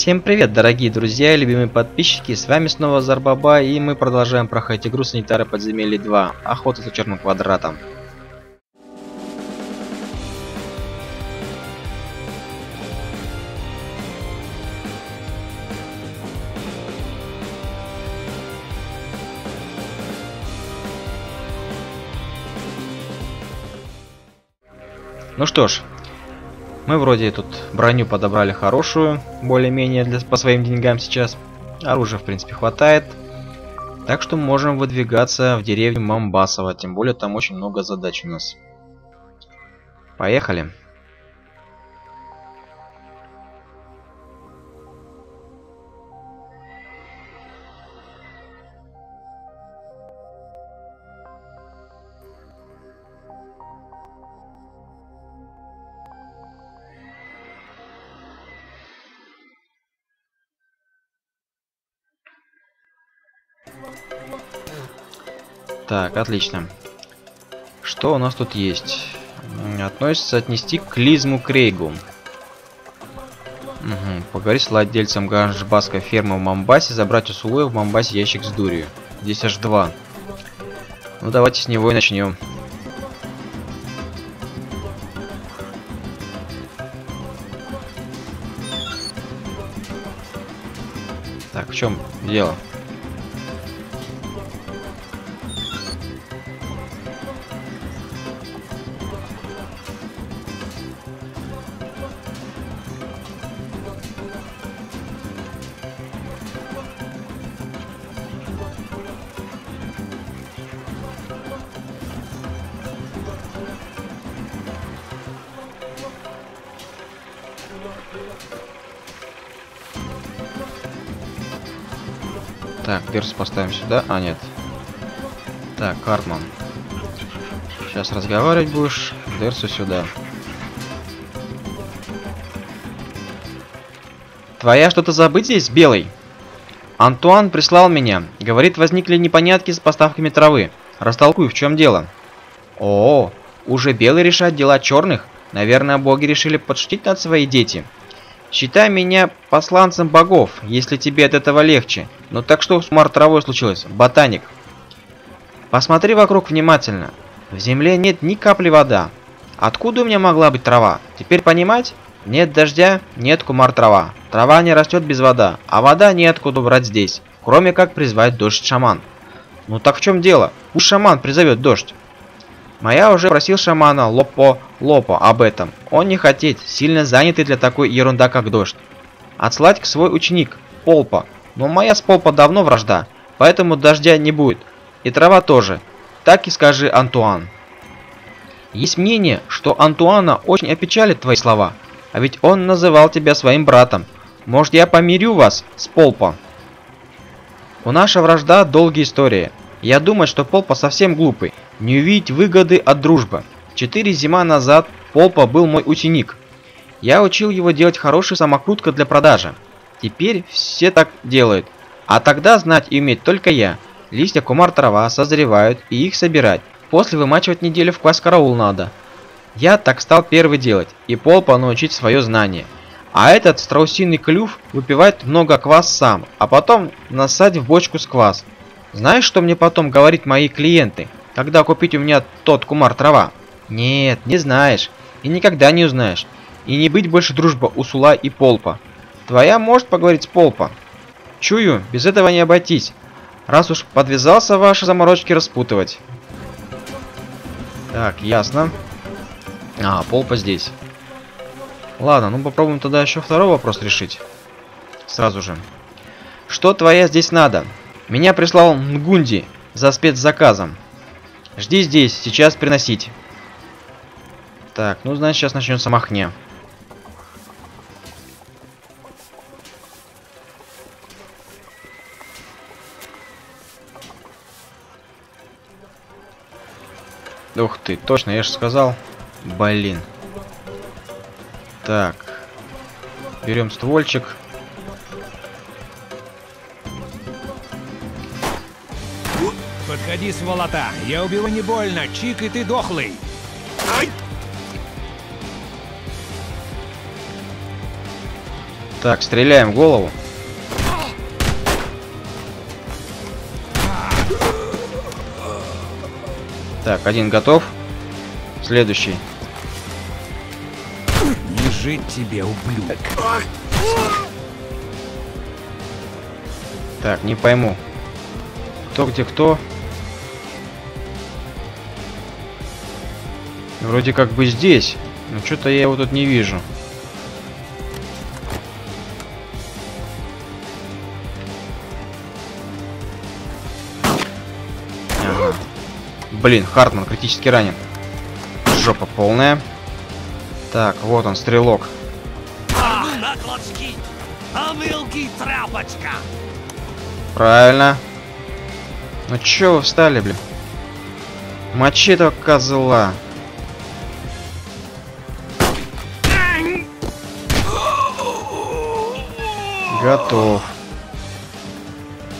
Всем привет, дорогие друзья и любимые подписчики, с вами снова Зарбаба, и мы продолжаем проходить игру Санитары Подземелья 2, Охота за черным квадратом. Ну что ж, мы вроде тут броню подобрали хорошую, более-менее по своим деньгам сейчас. Оружия, в принципе, хватает. Так что можем выдвигаться в деревню Момбасово, тем более там очень много задач у нас. Поехали. Так, отлично. Что у нас тут есть? Относится отнести к Лизму Крейгу. Поговорить с владельцем ганжбасской фермы в Момбасе, забрать у Сулуя в Момбасе ящик с дурью. Здесь аж два. Ну давайте с него и начнем. Так, в чем дело? Так, перс поставим сюда. А, нет. Так, Картман. Сейчас разговаривать будешь. Дерсу сюда. Твоя что-то забыть здесь, Белый? Антуан прислал меня. Говорит, возникли непонятки с поставками травы. Растолкуй, в чем дело? О, уже Белый решает дела черных? Наверное, боги решили подшутить над свои дети. Считай меня посланцем богов, если тебе от этого легче. Ну так что с мартровой случилось, ботаник? Посмотри вокруг внимательно. В земле нет ни капли вода. Откуда у меня могла быть трава? Теперь понимать? Нет дождя, нет кумар трава. Трава не растет без вода, а вода неоткуда брать здесь, кроме как призвать дождь шаман. Ну так в чем дело? Пусть шаман призовет дождь. Моя уже просил шамана Лопо об этом. Он не хотеть, сильно занятый для такой ерунда, как дождь. Отслать к свой ученик, Полпа. Но моя с Полпа давно вражда, поэтому дождя не будет. И трава тоже. Так и скажи, Антуан. Есть мнение, что Антуана очень опечалит твои слова. А ведь он называл тебя своим братом. Может, я помирю вас с Полпа? У нашей вражда долгие истории. Я думаю, что Полпа совсем глупый. Не увидеть выгоды от дружбы. 4 зимы назад Полпа был мой ученик. Я учил его делать хорошую самокрутку для продажи. Теперь все так делают. А тогда знать и уметь только я. Листья кумар трава созревают, и их собирать. После вымачивать неделю в квас караул надо. Я так стал первый делать, и Полпа научить свое знание. А этот страусиный клюв выпивает много квас сам, а потом насадь в бочку с квас. Знаешь, что мне потом говорят мои клиенты, когда купить у меня тот кумар трава? Нет, не знаешь. И никогда не узнаешь. И не быть больше дружба у Сула и Полпа. Твоя может поговорить с Полпа. Чую, без этого не обойтись. Раз уж подвязался ваши заморочки распутывать. Так, ясно. А, Полпа здесь. Ладно, ну попробуем тогда еще второй вопрос решить. Сразу же. Что твоя здесь надо? Меня прислал Нгунди за спецзаказом. Жди здесь, сейчас приносить. Так, ну значит сейчас начнется махня. Ух ты, точно, я же сказал. Блин. Так. Берем ствольчик. Подходи, сволота. Я убил не больно. Чик, и ты дохлый. Ай! Так, стреляем в голову. Так, один готов. Следующий. Лежит тебе, ублюдок. Так, не пойму. Кто где кто? Вроде как бы здесь. Но что-то я его тут не вижу. Ага. Блин, Хартман критически ранен. Жопа полная. Так, вот он, стрелок. Правильно. Ну чё вы встали, блин? Мочи этого козла. Готов.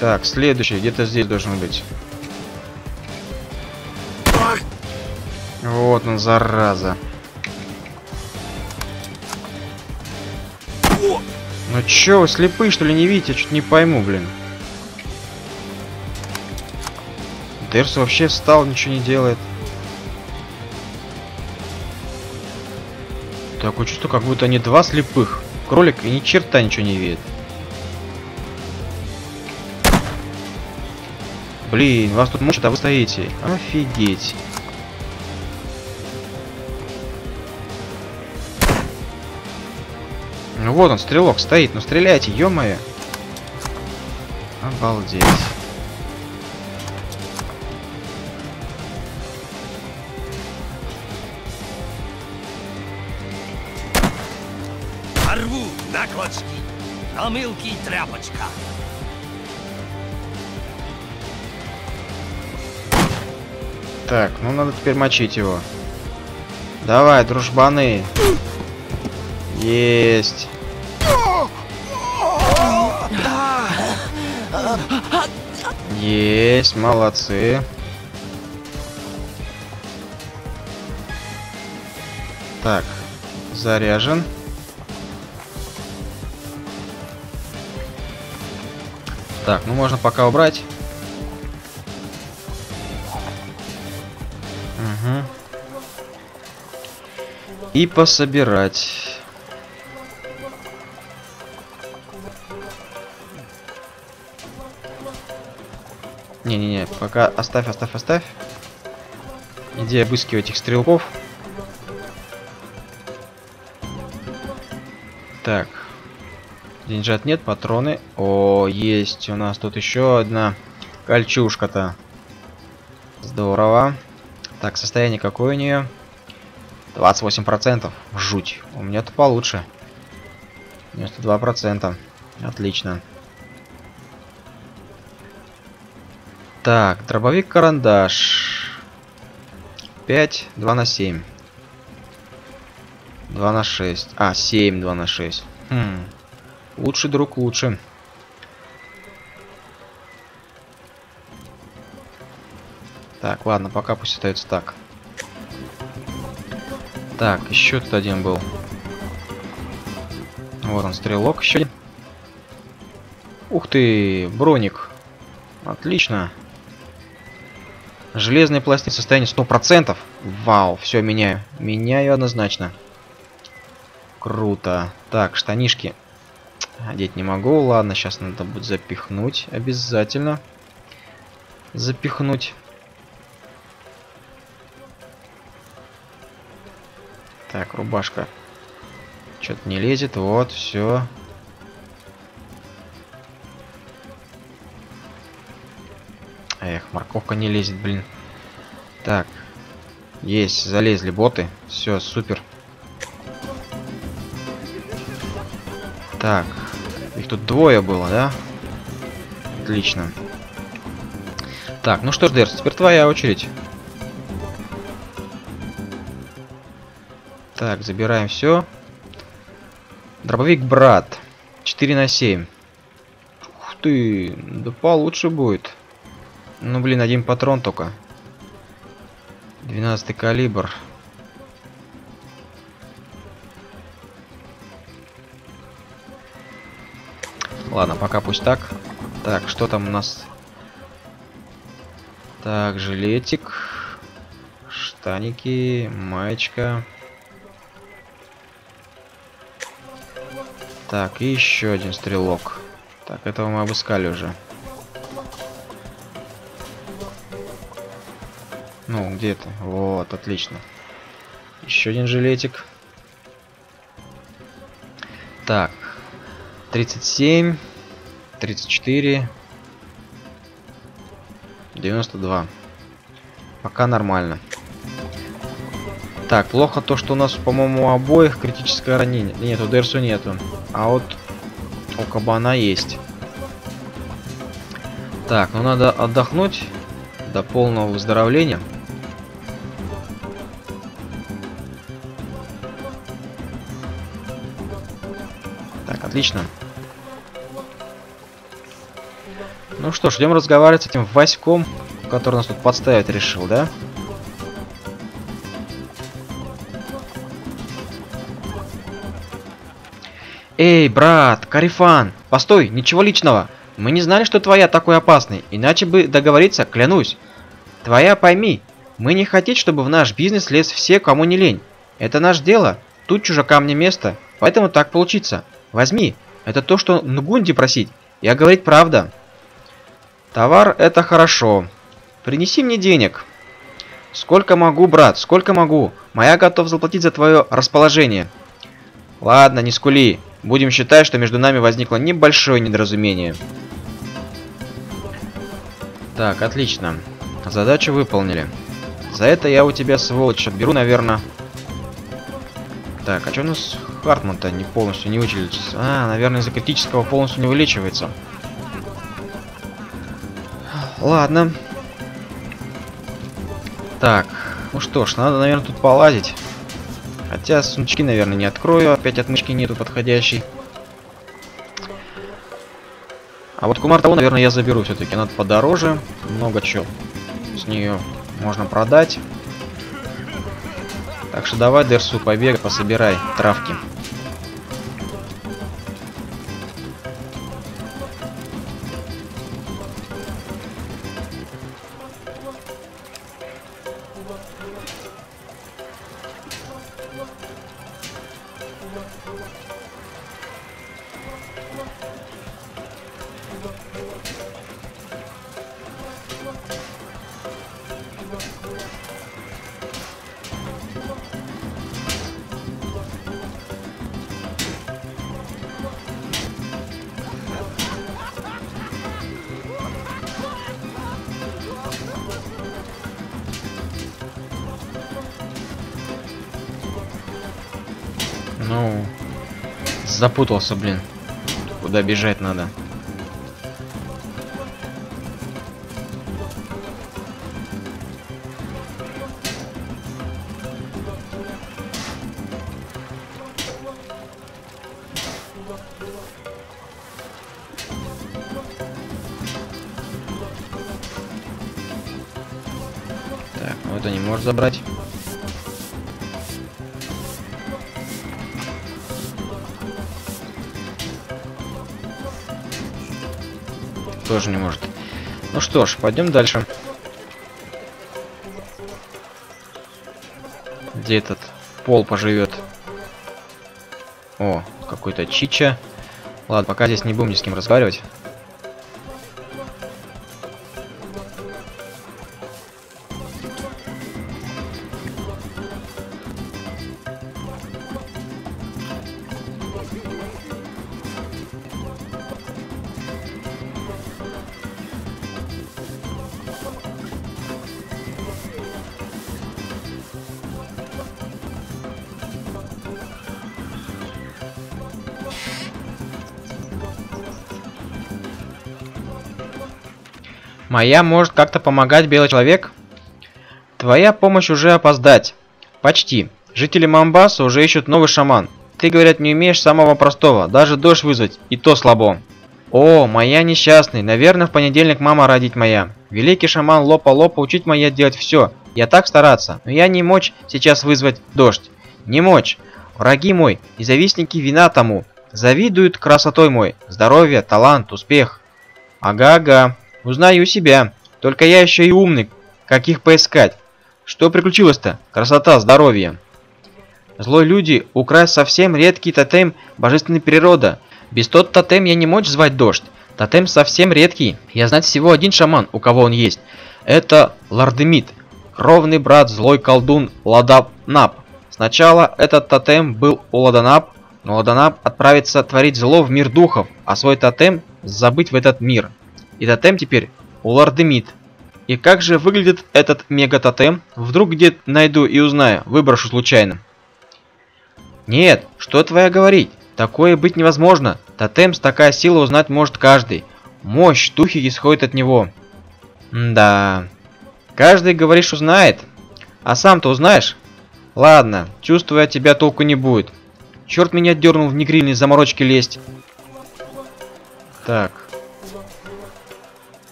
Так, следующий где-то здесь должен быть. Вот он, зараза. Ну чё, вы слепые, что ли, не видите? Я чуть не пойму, блин. Дерс вообще встал, ничего не делает. Такое чувство, как будто они два слепых. Кролик и ни черта ничего не видит. Блин, вас тут мучат, а вы стоите. Офигеть. Ну вот он, стрелок стоит. Ну стреляйте, ё-моё. Обалдеть. Порву накладки, намылки и тряпочка. Так, ну надо теперь мочить его. Давай, дружбаны. Есть. Есть, молодцы. Так, заряжен. Так, ну можно пока убрать. И пособирать. Не-не-не, пока оставь. Иди обыскивай этих стрелков. Так. Деньжат нет, патроны. О, есть. У нас тут еще одна кольчушка-то. Здорово. Так, состояние какое у нее? 28%. Жуть. У меня-то получше. 92%. Отлично. Так, дробовик-карандаш. 5, 2 на 7. 2 на 6. А, 7, 2 на 6. Лучший друг лучше. Так, ладно, пока пусть остается так. Так, еще тут один был. Вот он, стрелок еще. Ух ты, броник. Отлично. Железные пластины в состоянии 100%. Вау, все, меняю. Меняю однозначно. Круто. Так, штанишки. Одеть не могу. Ладно, сейчас надо будет запихнуть. Обязательно. Запихнуть. Так, рубашка. Что-то не лезет. Вот, все. Эх, морковка не лезет, блин. Так. Есть, залезли боты. Все, супер. Так. Их тут двое было, да? Отлично. Так, ну что ж, Дерс, теперь твоя очередь. Так, забираем все. Дробовик брат. 4 на 7. Ух ты, да получше будет. Ну, блин, один патрон только. 12-й калибр. Ладно, пока пусть так. Так, что там у нас? Так, жилетик, штаники, маечка. Так, и еще один стрелок. Так, этого мы обыскали уже. Ну, где ты? Вот, отлично. Еще один жилетик. Так, 37, 34, 92. Пока нормально. Так, плохо то, что у нас, по-моему, у обоих критическое ранение. Нет, у Дерсу нету. А вот у Кабана есть. Так, ну надо отдохнуть до полного выздоровления. Так, отлично. Ну что ж, идем разговаривать с этим Васьком, который нас тут подставить решил, да? Эй, брат, Карифан, постой, ничего личного. Мы не знали, что твоя такой опасный, иначе бы договориться, клянусь. Твоя пойми, мы не хотим, чтобы в наш бизнес лез все, кому не лень. Это наше дело, тут чужакам не место, поэтому так получится. Возьми, это то, что Нгунди просить, я говорить правда. Товар это хорошо. Принеси мне денег. Сколько могу, брат, сколько могу. Моя готов заплатить за твое расположение. Ладно, не скули. Будем считать, что между нами возникло небольшое недоразумение. Так, отлично. Задачу выполнили. За это я у тебя, сволочь, отберу, наверное. Так, а что у нас Хартман-то не полностью не вылечивается? А, наверное, из-за критического полностью не вылечивается. Ладно. Так, ну что ж, надо, наверное, тут полазить. Хотя сундучки, наверное, не открою. Опять отмычки нету подходящей. А вот Кумар того, наверное, я заберу все-таки. Надо подороже. Много чего с нее можно продать. Так что давай, Дерсу, побегай, пособирай травки. Ну, запутался, блин. Куда бежать надо? Так, ну это не можешь забрать. Тоже не может. Ну что ж, пойдем дальше. Где этот пол поживет? О, какой-то чича. Ладно, пока здесь не будем ни с кем разговаривать. Моя может как-то помогать, белый человек? Твоя помощь уже опоздать. Почти. Жители Момбаса уже ищут новый шаман. Ты, говорят, не умеешь самого простого. Даже дождь вызвать, и то слабо. О, моя несчастный. Наверное, в понедельник мама родить моя. Великий шаман Лопа-Лопа учить моя делать все. Я так стараться, но я не мочь сейчас вызвать дождь. Не мочь. Враги мой и завистники вина тому. Завидуют красотой мой, здоровье, талант, успех. Ага-ага, узнаю себя, только я еще и умный, как их поискать. Что приключилось-то? Красота, здоровье. Злой люди украсть совсем редкий тотем божественной природы. Без тот тотем я не мочь звать дождь. Тотем совсем редкий, я знать всего один шаман, у кого он есть. Это Лардемид, кровный брат злой колдун Ладанап. Сначала этот тотем был у Ладанап, но Ладанап отправится творить зло в мир духов, а свой тотем забыть в этот мир. И тотем теперь у Лардемид. И как же выглядит этот мега-тотем? Вдруг где-то найду и узнаю, выброшу случайно. Нет, что твоя говорить? Такое быть невозможно. Тотем с такая сила узнать может каждый. Мощь духи исходит от него. Да. Каждый, говоришь, узнает. А сам-то узнаешь? Ладно, чувствую, от тебя толку не будет. Черт меня дернул в негрильные заморочки лезть. Так.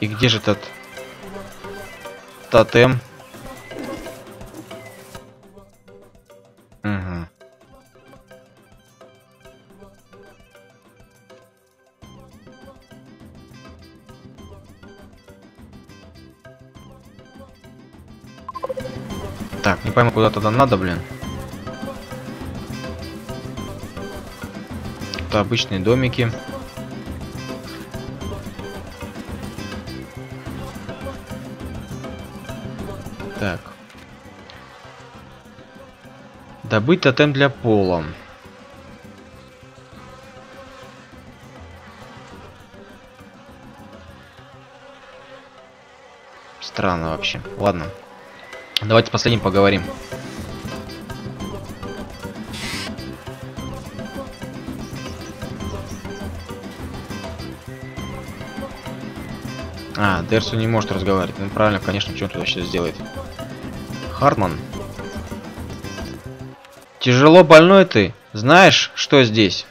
И где же этот тотем? Угу. Так, не пойму, куда тогда надо, блин. Это обычные домики. Так. Добыть тотем для пола. Странно вообще. Ладно. Давайте последним поговорим. А, Дерсу не может разговаривать. Ну правильно, конечно, что он вообще сделает. Хартман. Тяжело больной ты. Знаешь, что здесь?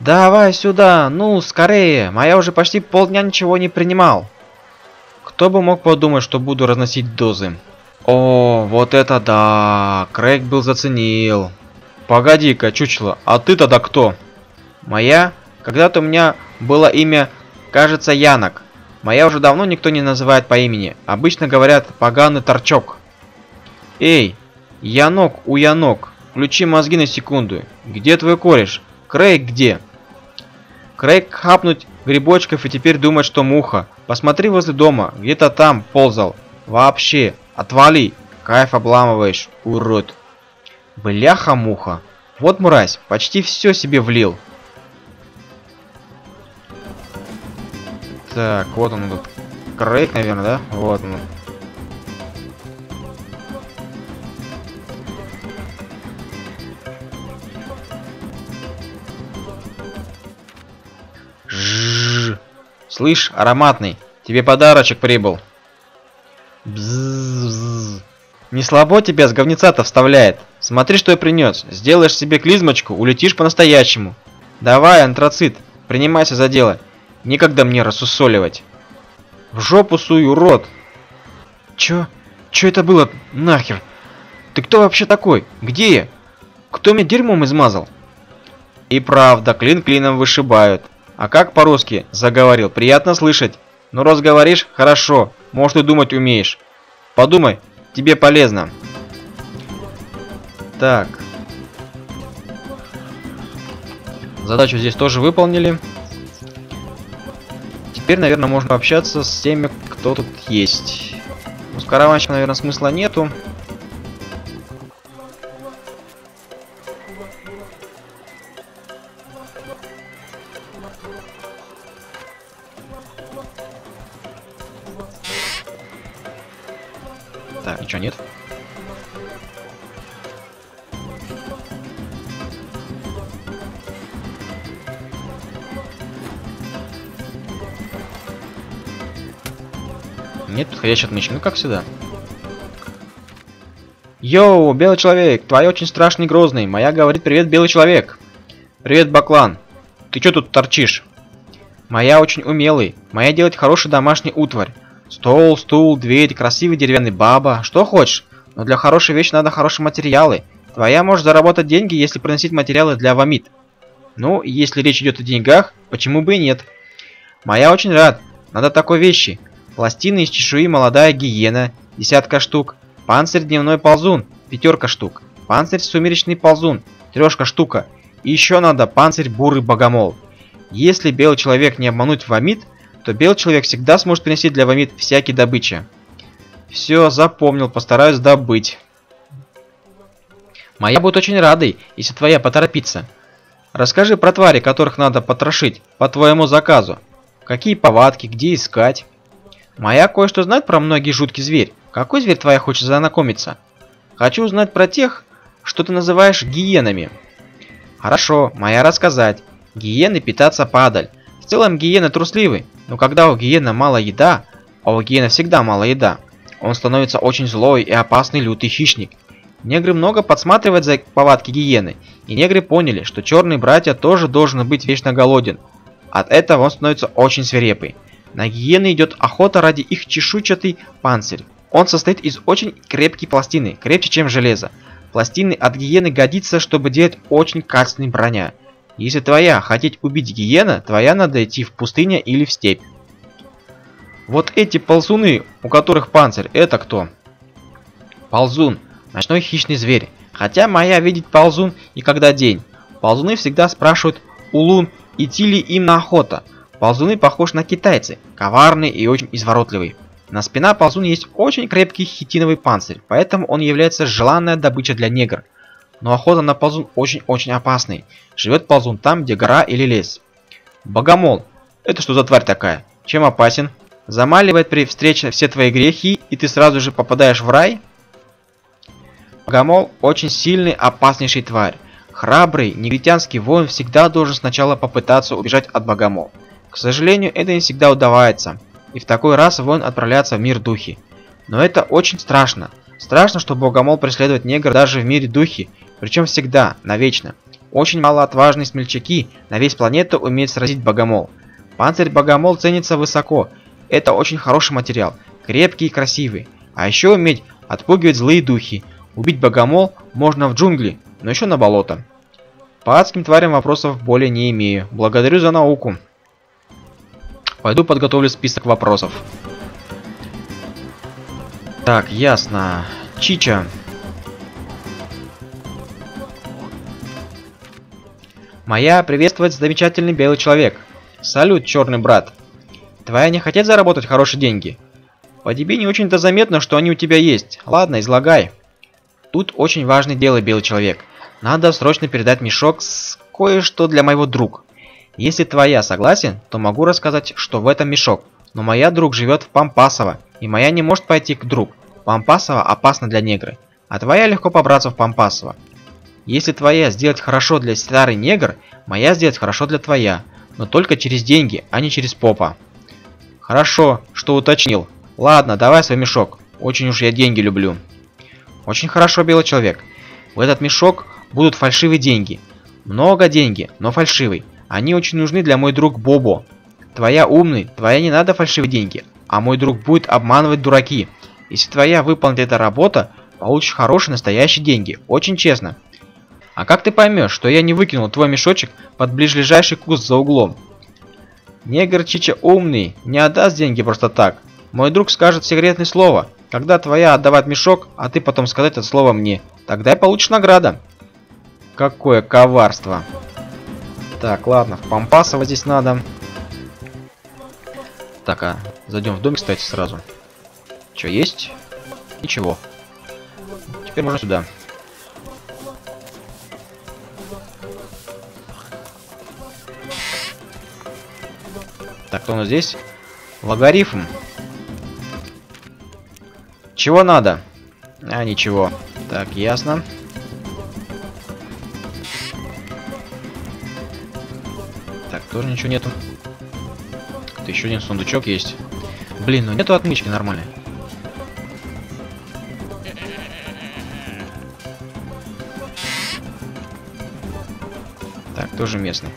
Давай сюда, ну, скорее. Моя уже почти полдня ничего не принимал. Кто бы мог подумать, что буду разносить дозы. О, вот это да. Крейг был заценил. Погоди-ка, чучело, а ты тогда кто? Моя? Когда-то у меня было имя, кажется, Янок. Моя уже давно никто не называет по имени. Обычно говорят «поганый торчок». Эй, Янок, у Янок, включи мозги на секунду. Где твой кореш? Крейг где? Крейг хапнуть грибочков и теперь думает, что муха. Посмотри возле дома, где-то там ползал. Вообще, отвали. Кайф обламываешь, урод. Бляха-муха. Вот мразь, почти все себе влил. Так, вот он тут. Крейг, наверное, да? Вот он. Жжж. Слышь, ароматный, тебе подарочек прибыл. Бзззз. Не слабо тебя с говнеца-то вставляет. Смотри, что я принес. Сделаешь себе клизмочку, улетишь по-настоящему. Давай, антрацит, принимайся за дело. Некогда мне рассусоливать. В жопу суй, урод. Чё? Чё это было нахер? Ты кто вообще такой? Где я? Кто меня дерьмом измазал? И правда, клин клином вышибают. А как по-русски заговорил? Приятно слышать. Но раз говоришь, хорошо. Может, и думать умеешь. Подумай, тебе полезно. Так. Задачу здесь тоже выполнили. Теперь, наверное, можно общаться с теми, кто тут есть. Ну, с караванщиком, наверное, смысла нету. Так, ничего нет. Нет подходящей отмычки, ну как всегда. Йоу, белый человек, твой очень страшный и грозный. Моя говорит, привет, белый человек. Привет, Баклан. Ты чё тут торчишь? Моя очень умелый. Моя делает хороший домашний утварь. Стол, стул, дверь, красивый деревянный баба. Что хочешь? Но для хорошей вещи надо хорошие материалы. Твоя может заработать деньги, если приносить материалы для Вамид. Ну, если речь идет о деньгах, почему бы и нет? Моя очень рад. Надо такой вещи. Пластины из чешуи молодая гиена, 10 штук. Панцирь дневной ползун, 5 штук. Панцирь сумеречный ползун, 3 штука. И еще надо панцирь бурый богомол. Если белый человек не обмануть Вамид, то белый человек всегда сможет принести для Вамид всякие добычи. Все, запомнил, постараюсь добыть. Моя будет очень радой, если твоя поторопится. Расскажи про твари, которых надо потрошить, по твоему заказу. Какие повадки, где искать. Моя кое-что знает про многие жуткий зверь. Какой зверь твоя хочет знакомиться? Хочу узнать про тех, что ты называешь гиенами. Хорошо, моя рассказать. Гиены питаться падаль. В целом гиены трусливы, но когда у гиена мало еда, а у гиена всегда мало еда, он становится очень злой и опасный лютый хищник. Негры много подсматривают за повадки гиены, и негры поняли, что черные братья тоже должны быть вечно голоден. От этого он становится очень свирепый. На гиены идет охота ради их чешуйчатый панцирь. Он состоит из очень крепкой пластины, крепче, чем железо. Пластины от гиены годится, чтобы делать очень качественный броня. Если твоя хотеть убить гиена, твоя надо идти в пустыню или в степь. Вот эти ползуны, у которых панцирь, это кто? Ползун. Ночной хищный зверь. Хотя моя видит ползун и когда день. Ползуны всегда спрашивают у лун, идти ли им на охота. Ползуны похожи на китайцы, коварные и очень изворотливые. На спина ползун есть очень крепкий хитиновый панцирь, поэтому он является желанной добычей для негр. Но охота на ползун очень-очень опасная. Живет ползун там, где гора или лес. Богомол. Это что за тварь такая? Чем опасен? Замаливает при встрече все твои грехи, и ты сразу же попадаешь в рай? Богомол очень сильный, опаснейший тварь. Храбрый негритянский воин всегда должен сначала попытаться убежать от богомол. К сожалению, это не всегда удавается. И в такой раз воин отправляется в мир духи. Но это очень страшно. Страшно, что богомол преследует негр даже в мире духи, причем всегда, навечно. Очень малоотважные смельчаки на весь планету умеют сразить богомол. Панцирь богомол ценится высоко. Это очень хороший материал, крепкий и красивый. А еще уметь отпугивать злые духи. Убить богомол можно в джунгли, но еще на болото. По адским тварям вопросов более не имею. Благодарю за науку. Пойду подготовлю список вопросов. Так, ясно. Чича. Моя приветствует замечательный белый человек. Салют, черный брат. Твоя не хотят заработать хорошие деньги? По тебе не очень-то заметно, что они у тебя есть. Ладно, излагай. Тут очень важное дело, белый человек. Надо срочно передать мешок с кое-что для моего друга. Если твоя согласен, то могу рассказать, что в этом мешок. Но моя друг живет в Пампасово, и моя не может пойти к другу. Пампасово опасно для негры, а твоя легко побраться в Пампасово. Если твоя сделать хорошо для старый негр, моя сделать хорошо для твоя, но только через деньги, а не через попа. Хорошо, что уточнил. Ладно, давай свой мешок, очень уж я деньги люблю. Очень хорошо, белый человек. В этот мешок будут фальшивые деньги. Много деньги, но фальшивые. Они очень нужны для мой друг Бобо. Твоя умный, твоя не надо фальшивые деньги, а мой друг будет обманывать дураки. Если твоя выполнит эта работа, получишь хорошие настоящие деньги, очень честно. А как ты поймешь, что я не выкинул твой мешочек под ближайший куст за углом? Негр Чича умный, не отдаст деньги просто так. Мой друг скажет секретное слово, когда твоя отдавать мешок, а ты потом сказать это слово мне, тогда и получишь награда. Какое коварство. Так, ладно, в Пампасово здесь надо. Так, а зайдем в домик, кстати, сразу. Что есть? Ничего. Теперь можно сюда. Так, кто у нас здесь? Логарифм. Чего надо? А, ничего. Так, ясно. Так, тоже ничего нету. Еще один сундучок есть. Блин, ну нету отмычки нормальной. Так, тоже местный.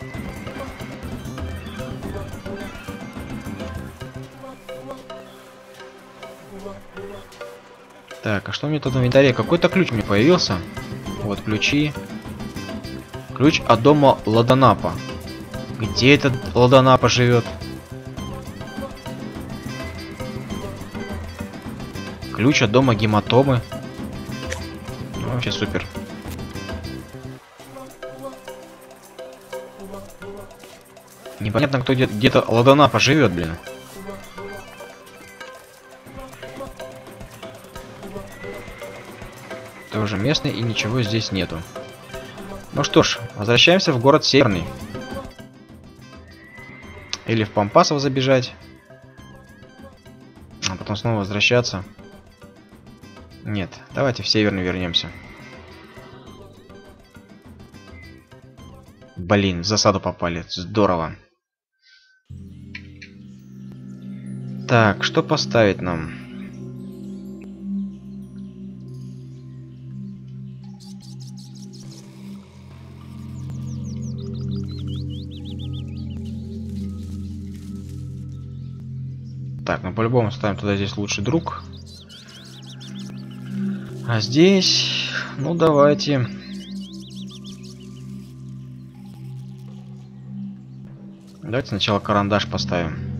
Так, а что у меня тут в инвентаре? Какой-то ключ мне появился. Вот ключи. Ключ от дома Ладонапа. Где этот Ладонапа живет? Ключ от дома Гематомы. Ну, вообще супер. Непонятно, кто где-то Ладонапа живет, блин. Тоже местный, и ничего здесь нету. Ну что ж, возвращаемся в город Северный. Или в Пампасов забежать. А потом снова возвращаться. Нет, давайте в Северный вернемся. Блин, в засаду попали. Здорово. Так, что поставить нам? Так, ну по-любому ставим туда здесь лучший друг. А здесь, ну давайте. Давайте сначала карандаш поставим.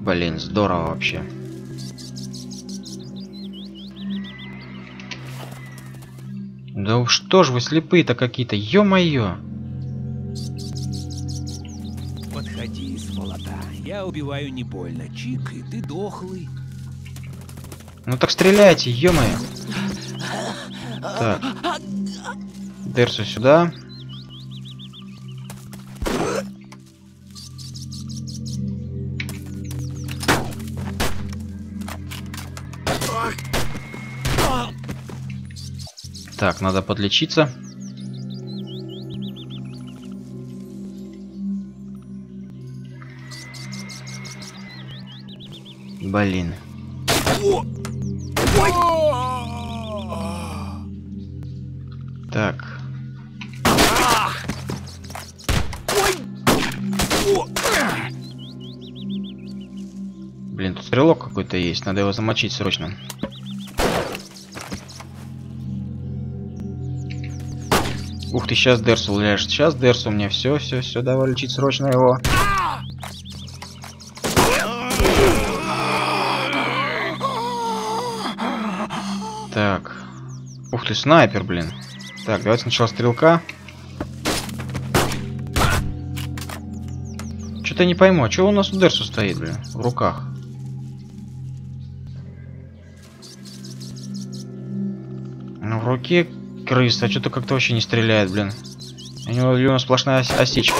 Блин, здорово вообще. Да уж, что ж вы слепые-то какие-то, ё-моё. Подходи, сволота, я убиваю не больно, чик, и ты дохлый. Ну так стреляйте, ё-моё. Так. Дерсу сюда. Так, надо подлечиться. Блин. Так. Блин, тут стрелок какой-то есть, надо его замочить срочно. Ух ты, сейчас Дерсу ляжет. Сейчас Дерсу мне все, давай лечить срочно его. Так. Ух ты, снайпер, блин. Так, давайте сначала стрелка. Что-то не пойму, а что у нас у Дерсу стоит, блин, в руках? Ну, в руке... Крыса, а что-то как-то вообще не стреляет, блин. У него сплошная осечка.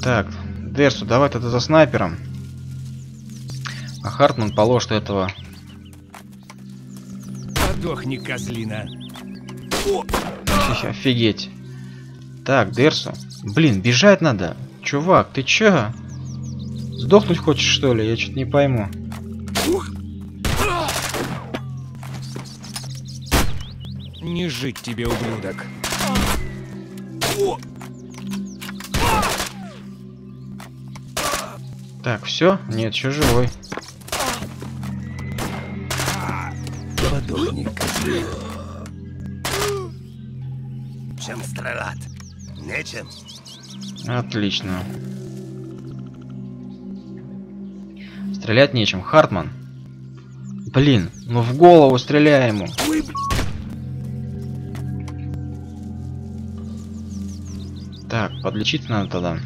Так, Дерсу, давай тогда за снайпером. А Хартман положит этого. Подохни, козлина. Офигеть. Так, Дерсу. Блин, бежать надо. Чувак, ты чё? Сдохнуть хочешь, что ли? Я что-то не пойму. Не жить тебе, ублюдок. Так, все? Нет, еще живой. Чем стрелять? Нечем. Отлично. Стрелять нечем. Хартман. Блин, ну в голову стреляй ему. Так, подлечиться надо тогда.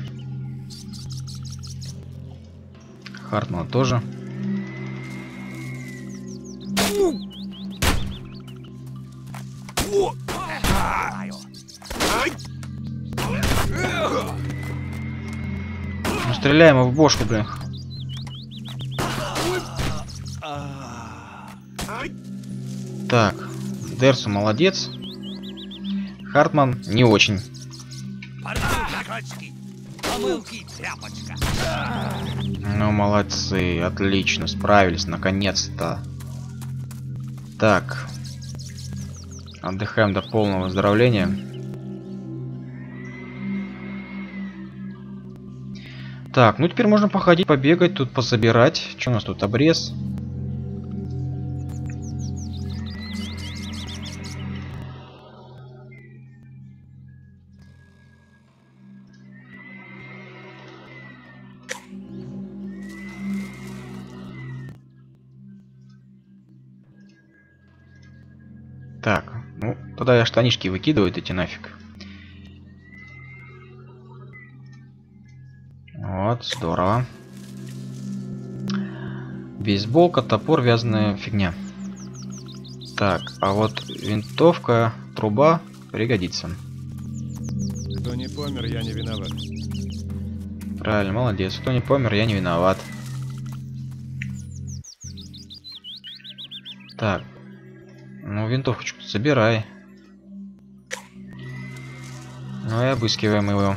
Хартмана тоже. Ну, стреляем его в бошку, блин. Так, Дерсу молодец. Хартман не очень. Ну, молодцы, отлично, справились, наконец-то. Так. Отдыхаем до полного выздоровления. Так, ну теперь можно походить, побегать, тут пособирать. Что у нас тут? Обрез. Так, ну, тогда я штанишки выкидываю, эти нафиг. Вот, здорово. Бейсболка, топор, вязаная фигня. Так, а вот винтовка, труба пригодится. Кто не помер, я не виноват. Правильно, молодец. Кто не помер, я не виноват. Так. Ну, винтовочку собирай. Ну и обыскиваем его.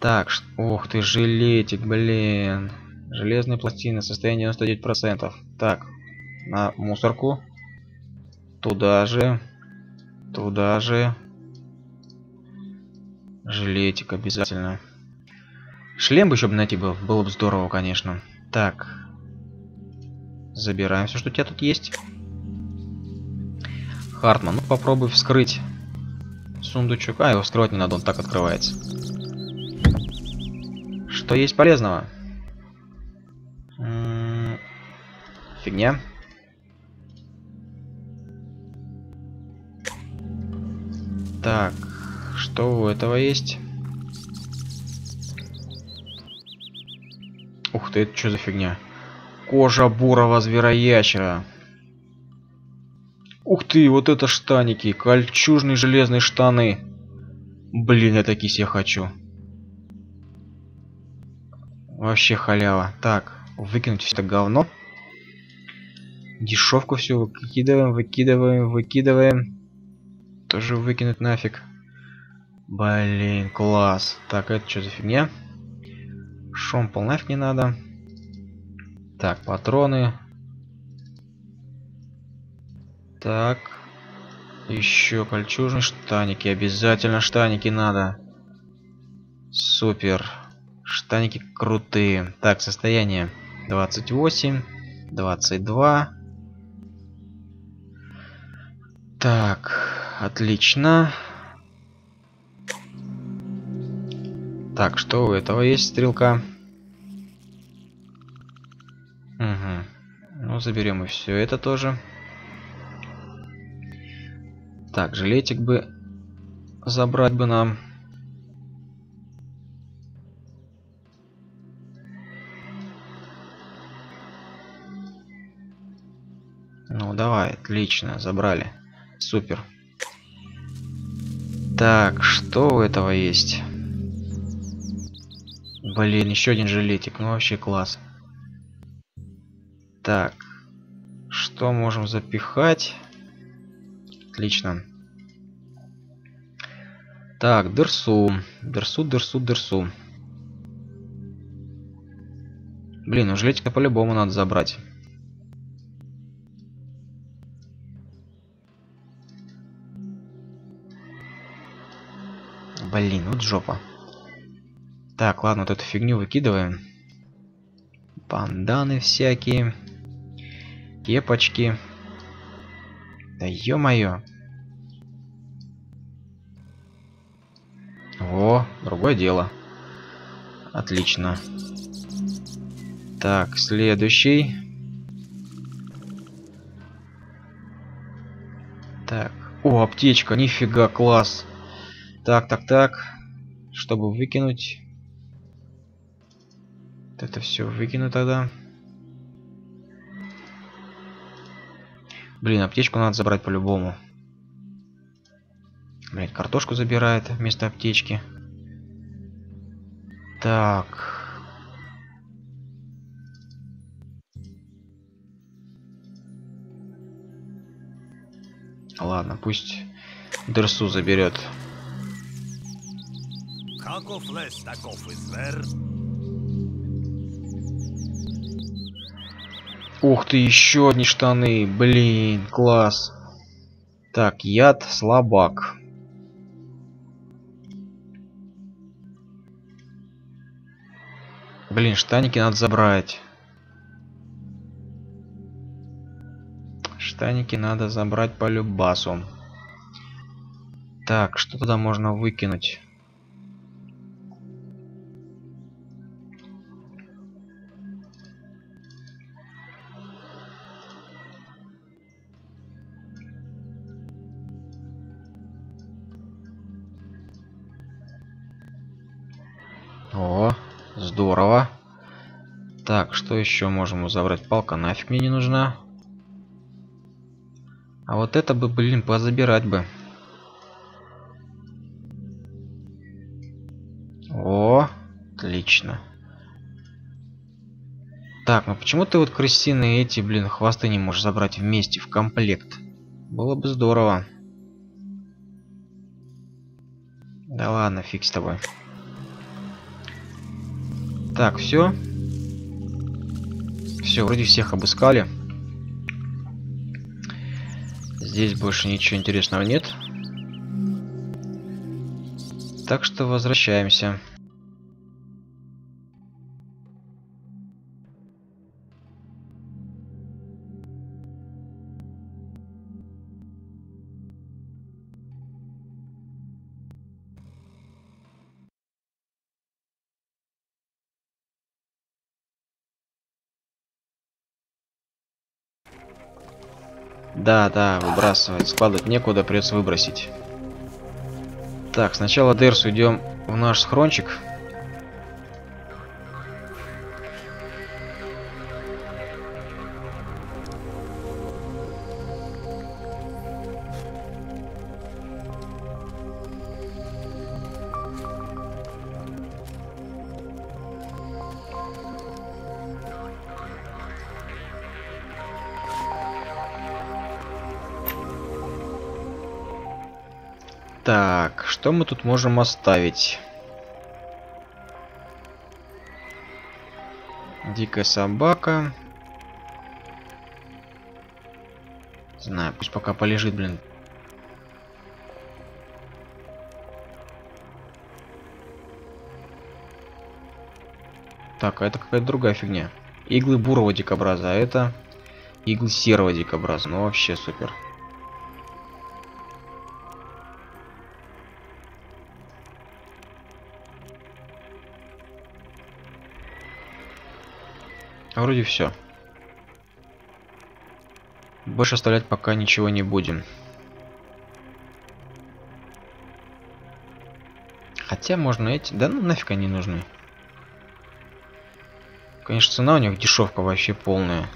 Так, ох ты, жилетик, блин. Железные пластины, состояние 99%. Так, на мусорку. Туда же. Туда же. Жилетик обязательно. Шлем бы еще бы найти был. Было бы здорово, конечно. Так. Забираем все, что у тебя тут есть. Хартман, ну попробуй вскрыть сундучок. А, его вскрывать не надо, он так открывается. Что есть полезного? Фигня. Так, что у этого есть? Ух ты, это что за фигня? Кожа бурого звероящера. Ух ты, вот это штаники, кольчужные железные штаны. Блин, я такие себе хочу. Вообще халява. Так, выкинуть все это говно. Дешевку все выкидываем, выкидываем, выкидываем. Тоже выкинуть нафиг. Блин, класс. Так, это что за фигня? Шомпол нафиг не надо. Так, патроны. Так, еще кольчужные штаники, обязательно штаники надо. Супер, штаники крутые. Так, состояние 28, 22. Так, отлично. Так, что у этого есть стрелка? Угу. Ну, заберем и все это тоже. Так, жилетик бы забрать бы нам. Ну, давай, отлично, забрали. Супер. Так, что у этого есть? Блин, еще один жилетик, ну вообще класс. Так, что можем запихать? Отлично. Так, дырсу. Дырсу, дырсу, дырсу. Блин, ну жилетика по-любому надо забрать. Блин, вот жопа. Так, ладно, вот эту фигню выкидываем. Банданы всякие. Кепочки. Да ё-моё. О, другое дело. Отлично. Так, следующий. Так. О, аптечка. Нифига, класс. Так, так, так. Чтобы выкинуть. Вот это все выкину тогда. Блин, аптечку надо забрать по-любому. Блять, картошку забирает вместо аптечки. Так. Ладно, пусть Дерсу заберет. Каков лес, таков и зверь. Ух ты, еще одни штаны. Блин, класс. Так, яд, слабак. Блин, штаники надо забрать. Штаники надо забрать по любасу. Так, что туда можно выкинуть? О, здорово. Так, что еще можем забрать? Палка нафиг мне не нужна. А вот это бы, блин, позабирать бы. О, отлично. Так, ну почему ты вот крысиные эти, блин, хвосты не можешь забрать вместе, в комплект? Было бы здорово. Да ладно, фиг с тобой. Так, все. Все, вроде всех обыскали. Здесь больше ничего интересного нет. Так что возвращаемся. Да, выбрасывать. Складывать некуда, придется выбросить. Так, сначала Дерс идем в наш схрончик. Так, что мы тут можем оставить? Дикая собака. Не знаю, пусть пока полежит, блин. Так, а это какая-то другая фигня. Иглы бурого дикобраза, а это иглы серого дикобраза. Ну вообще супер. Вроде все. Больше оставлять пока ничего не будем. Хотя можно эти... Да ну нафиг они нужны. Конечно, цена у них дешевка вообще полная.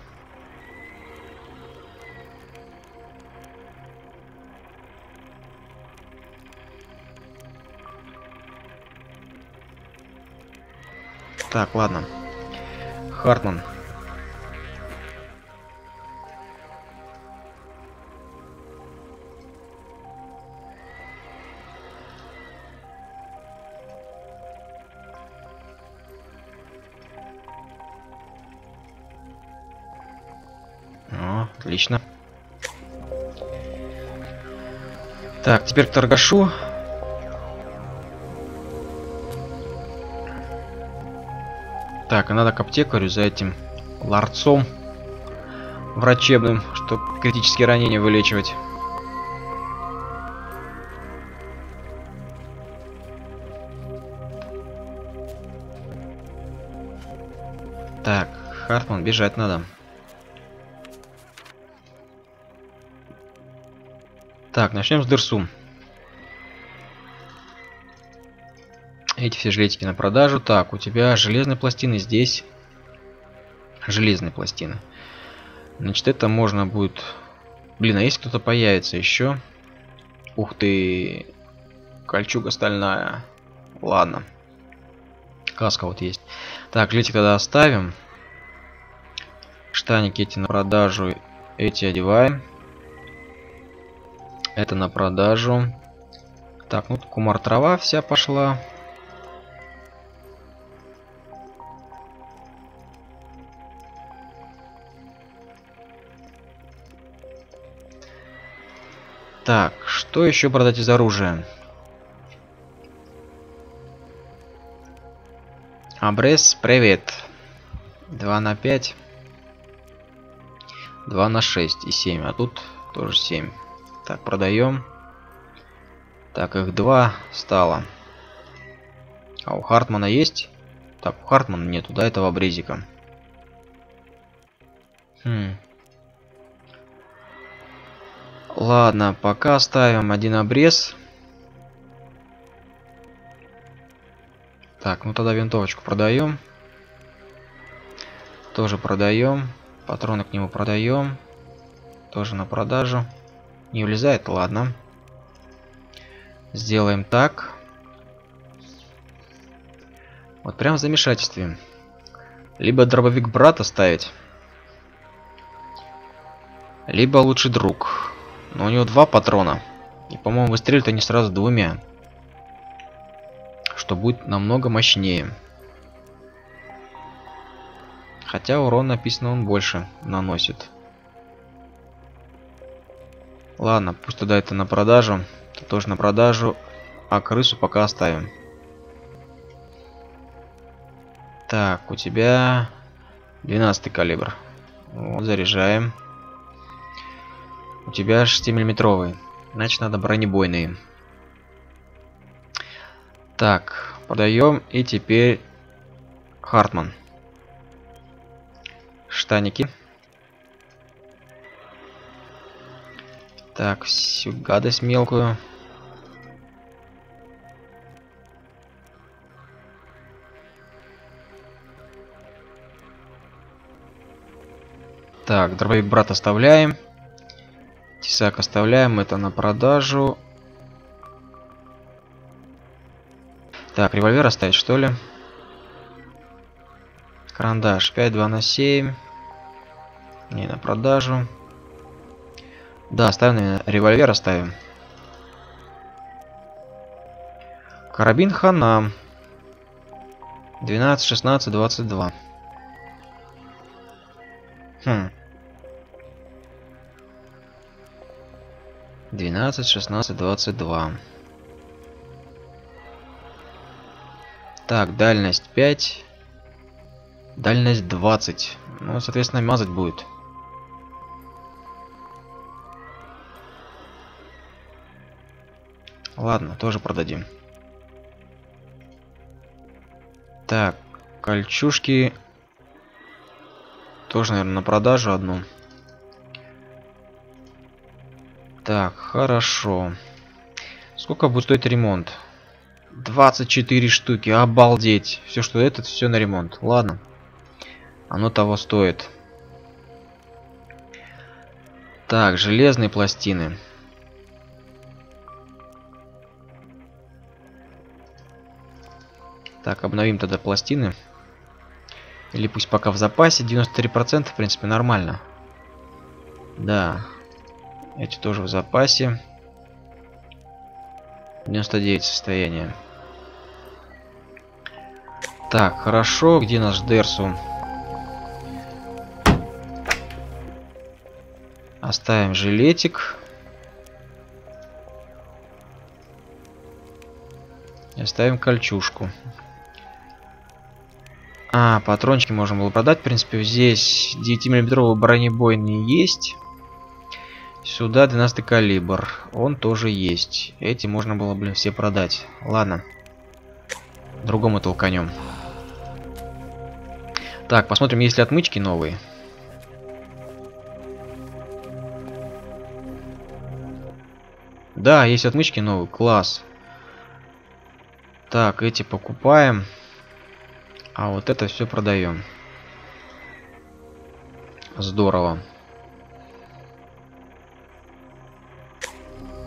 Так, ладно. Хартман. О, отлично. Так, теперь к торгашу. Так, и надо к аптекарю за этим ларцом врачебным, чтобы критические ранения вылечивать. Так, Хартман, бежать надо. Так, начнем с Дерсу. Эти все жилетики на продажу. Так, у тебя железные пластины здесь. Железные пластины. Значит, это можно будет... Блин, а если кто-то появится еще? Ух ты! Кольчуга стальная. Ладно. Каска вот есть. Так, жилетик тогда оставим. Штаники эти на продажу. Эти одеваем. Это на продажу. Так, ну кумар трава вся пошла. Так, что еще продать из оружия? Абрес, привет. 2 на 5. 2 на 6 и 7. А тут тоже 7. Так, продаем. Так, их 2 стало. А у Хартмана есть? Так, у Хартмана нету, да, этого обрезика. Ладно, пока ставим один обрез. Так, ну тогда винтовочку продаем. Тоже продаем. Патроны к нему продаем. Тоже на продажу. Не влезает, ладно. Сделаем так. Вот прям в замешательстве. Либо дробовик брата ставить. Либо лучший друг. Но у него 2 патрона. И, по-моему, выстрелит они сразу двумя. Что будет намного мощнее. Хотя урон написано, он больше наносит. Ладно, пусть тогда это на продажу. Это тоже на продажу. А крысу пока оставим. Так, у тебя 12 калибр. Вот, заряжаем. У тебя 6-миллиметровый. Значит, надо бронебойные. Так, продаем. И теперь Хартман. Штаники. Так, всю гадость мелкую. Так, дробовик брат оставляем. Тесак оставляем, это на продажу. Так, револьвер оставить, что ли? Карандаш 5-2 на 7. Не, на продажу. Да, оставим, револьвер оставим. Карабин хана. 12, 16, 22. Хм. 12, 16, 22. Так, дальность 5. Дальность 20. Ну, соответственно, мазать будет. Ладно, тоже продадим. Так, кольчушки. Тоже, наверное, на продажу одну. Так, хорошо. Сколько будет стоить ремонт? 24 штуки, обалдеть. Все, что этот, все на ремонт. Ладно. Оно того стоит. Так, железные пластины. Так, обновим тогда пластины. Или пусть пока в запасе. 93%, в принципе, нормально. Да. Эти тоже в запасе. 99 состояние. Так, хорошо. Где наш Дерсу? Оставим жилетик. И оставим кольчушку. А, патрончики можно было продать. В принципе, здесь 9-миллиметровый бронебойный есть. Сюда 12 калибр. Он тоже есть. Эти можно было, блин, все продать. Ладно. Другому толканем. Так, посмотрим, есть ли отмычки новые. Да, есть отмычки новые. Класс. Так, эти покупаем. А вот это все продаем. Здорово.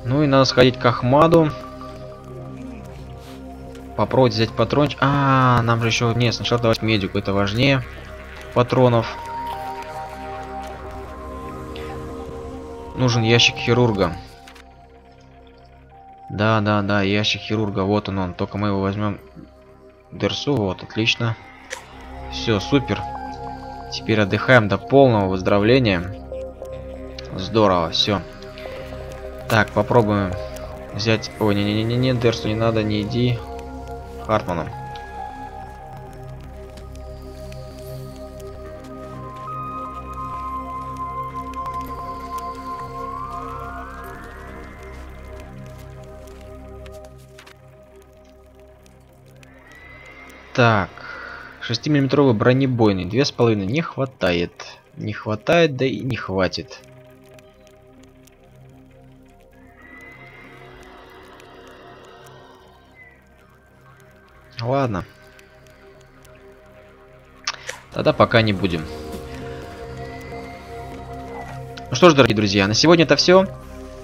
Ну и надо сходить к Ахмаду. Попробовать взять патрончик. А, нам же еще... Нет, сначала давать медику, это важнее патронов. Нужен ящик хирурга. Да, ящик хирурга, вот он. Только мы его возьмем. Дерсу, вот, отлично. Все, супер. Теперь отдыхаем до полного выздоровления. Здорово, все. Так, попробуем взять... Ой, не-не-не, Дерсу не надо, не иди. Хартману. Так, 6-миллиметровый бронебойный, 2,5 не хватает. Не хватает, да и не хватит. Ладно. Тогда пока не будем. Ну что ж, дорогие друзья, на сегодня это все.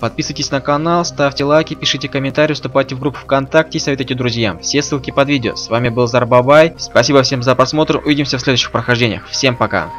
Подписывайтесь на канал, ставьте лайки, пишите комментарии, вступайте в группу ВКонтакте и советуйте друзьям. Все ссылки под видео. С вами был Зарбабай. Спасибо всем за просмотр. Увидимся в следующих прохождениях. Всем пока.